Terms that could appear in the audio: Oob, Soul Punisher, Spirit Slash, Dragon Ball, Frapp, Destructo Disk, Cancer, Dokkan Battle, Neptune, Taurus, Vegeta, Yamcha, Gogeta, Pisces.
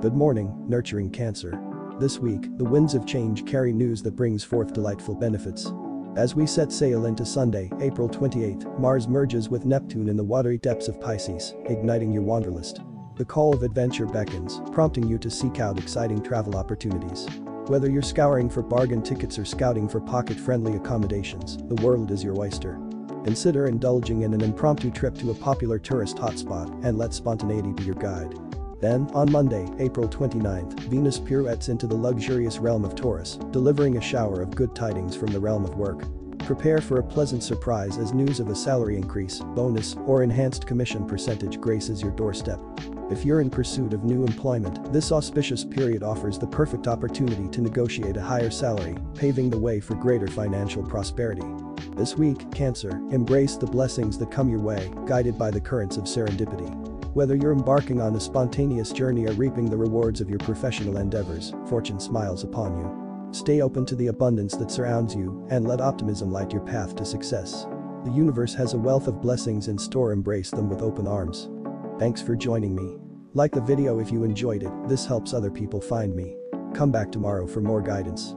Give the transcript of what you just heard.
Good morning, nurturing Cancer. This week, the winds of change carry news that brings forth delightful benefits. As we set sail into Sunday, April 28, Mars merges with Neptune in the watery depths of Pisces, igniting your wanderlust. The call of adventure beckons, prompting you to seek out exciting travel opportunities. Whether you're scouring for bargain tickets or scouting for pocket-friendly accommodations, the world is your oyster. Consider indulging in an impromptu trip to a popular tourist hotspot and let spontaneity be your guide. Then, on Monday, April 29th, Venus pirouettes into the luxurious realm of Taurus, delivering a shower of good tidings from the realm of work. Prepare for a pleasant surprise as news of a salary increase, bonus, or enhanced commission percentage graces your doorstep. If you're in pursuit of new employment, this auspicious period offers the perfect opportunity to negotiate a higher salary, paving the way for greater financial prosperity. This week, Cancer, embrace the blessings that come your way, guided by the currents of serendipity. Whether you're embarking on a spontaneous journey or reaping the rewards of your professional endeavors, fortune smiles upon you. Stay open to the abundance that surrounds you and let optimism light your path to success. The universe has a wealth of blessings in store. Embrace them with open arms. Thanks for joining me. Like the video if you enjoyed it, this helps other people find me. Come back tomorrow for more guidance.